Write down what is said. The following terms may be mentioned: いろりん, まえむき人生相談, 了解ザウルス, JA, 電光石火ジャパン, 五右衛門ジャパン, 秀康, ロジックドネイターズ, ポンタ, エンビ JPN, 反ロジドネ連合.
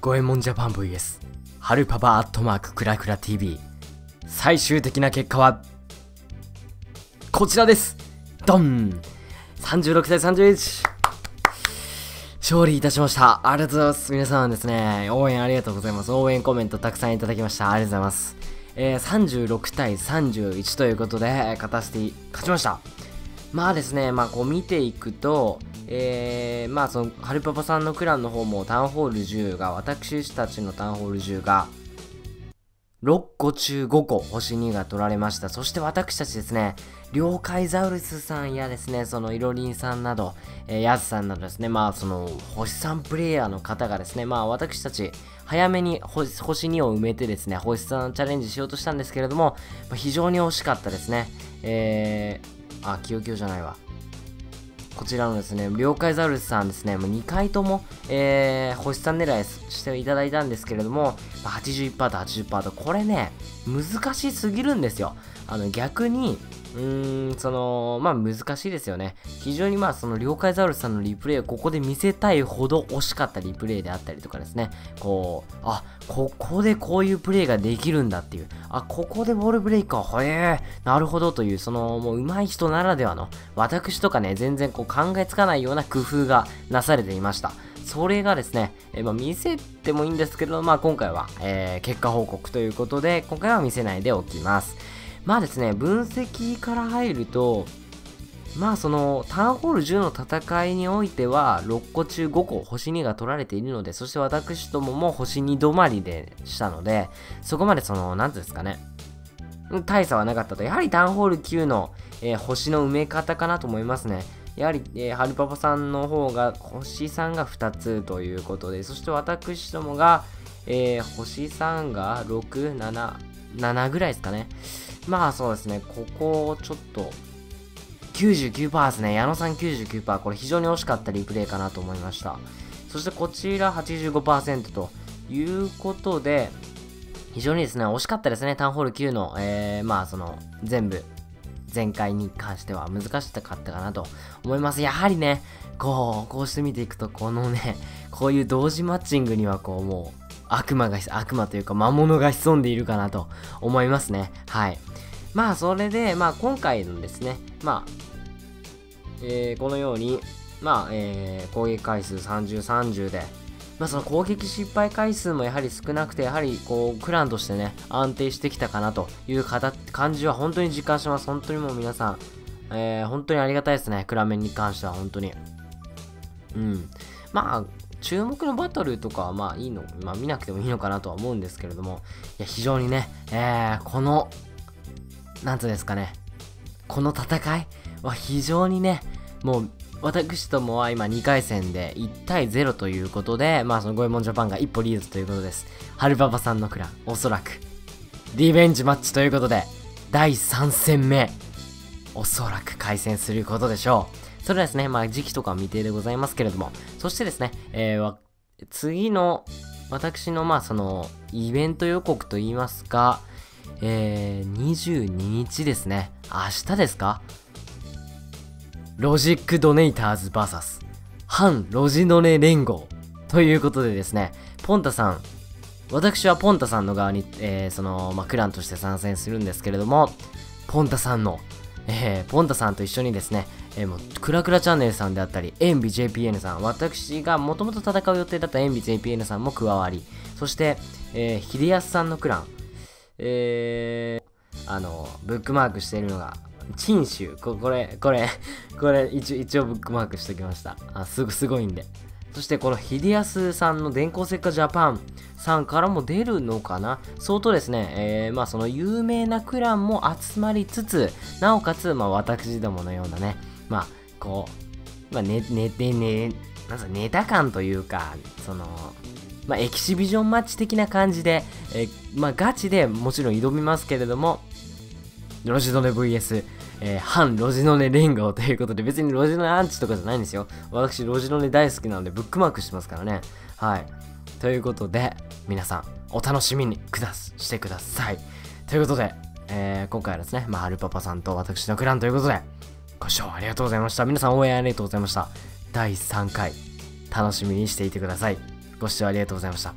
五右衛門ジャパン VS はるパパアットマーククラクラ TV、 最終的な結果はこちらです。ドン。36対31、勝利いたしました。ありがとうございます。皆さんですね、応援ありがとうございます。応援コメントたくさんいただきました。ありがとうございます。36対31ということで、勝ちました。まあですね、こう見ていくと、その、はるパパさんのクランの方もタウンホール10が、私たちのタウンホール10が、6個中5個、星2が取られました。そして私たちですね、了解ザウルスさんやですね、そのいろりんさんなど、やすさんなどですね、その、星3プレイヤーの方がですね、私たち、早めに星2を埋めてですね、星3チャレンジしようとしたんですけれども、非常に惜しかったですね。キヨキヨじゃないわ。こちらのですね、了解ザウルスさんですね、もう2回とも、星3狙いしていただいたんですけれども、81% と 80% と、これね、難しすぎるんですよ。逆に、難しいですよね。非常にその了解ザウルスさんのリプレイをここで見せたいほど惜しかったリプレイであったりとかですね、こう、あ、ここでこういうプレイができるんだっていう、あ、ここでボールブレイクは、なるほどという、その、もう上手い人ならではの、私とかね、全然こう考えつかないような工夫がなされていました。それがですね、見せてもいいんですけど、今回は、結果報告ということで、今回は見せないでおきます。ですね、分析から入ると、その、タウンホール10の戦いにおいては、6個中5個、星2が取られているので、そして私どもも星2止まりでしたので、そこまでその、なんていうんですかね、大差はなかったと。やはりタウンホール9の、星の埋め方かなと思いますね。やはり、はるパパさんの方が、星3が2つということで、そして私どもが、星3が6、7、7ぐらいですかね。そうですね、ここをちょっと、99% ですね。矢野さん 99%。これ非常に惜しかったリプレイかなと思いました。そしてこちら 85% ということで、非常にですね、惜しかったですね。タウンホール9の、全部、前回に関しては難しかったかなと思います。やはりね、こうして見ていくと、このね、こういう同時マッチングにはこう、もう、悪魔というか魔物が潜んでいるかなと思いますね。はい。それで、今回のですね、このように、攻撃回数30、30で、その攻撃失敗回数もやはり少なくて、やはりこう、クランとしてね、安定してきたかなという感じは本当に実感します。本当にもう皆さん、本当にありがたいですね。クラメンに関しては本当に。うん。注目のバトルとかはいいの、見なくてもいいのかなとは思うんですけれども、いや非常にね、この、なんていうんですかね、この戦いは非常にね、もう私どもは今2回戦で1対0ということで、その五右衛門ジャパンが一歩リードということです。はるパパさんのクラン、おそらく、リベンジマッチということで、第3戦目、おそらく開戦することでしょう。それはですね、時期とか未定でございますけれども、そしてですね、次の、私の、その、イベント予告といいますか、22日ですね、明日ですか？ロジックドネイターズ VS、反ロジドネ連合ということでですね、ポンタさん、私はポンタさんの側に、クランとして参戦するんですけれども、ポンタさんの、ポンタさんと一緒にですね、クラクラチャンネルさんであったり、エンビ JPN さん、私がもともと戦う予定だったエンビ JPN さんも加わり、そして、秀康さんのクラン、ブックマークしているのが、陳州、これ一応ブックマークしておきました。すごいんで。そしてこの秀康さんの電光石火ジャパンさんからも出るのかな、相当ですね、その有名なクランも集まりつつ、なおかつ、私どものようなね、ネタ感というか、その、エキシビジョンマッチ的な感じで、ガチでもちろん挑みますけれども、ロジドネ VS、反ロジドネ連合ということで、別にロジドネアンチとかじゃないんですよ。私、ロジドネ大好きなので、ブックマークしてますからね。はい。ということで、皆さん、お楽しみにしてください。ということで、今回はですね、はるパパさんと私のクランということで、ご視聴ありがとうございました。皆さん応援ありがとうございました。第3回、楽しみにしていてください。ご視聴ありがとうございました。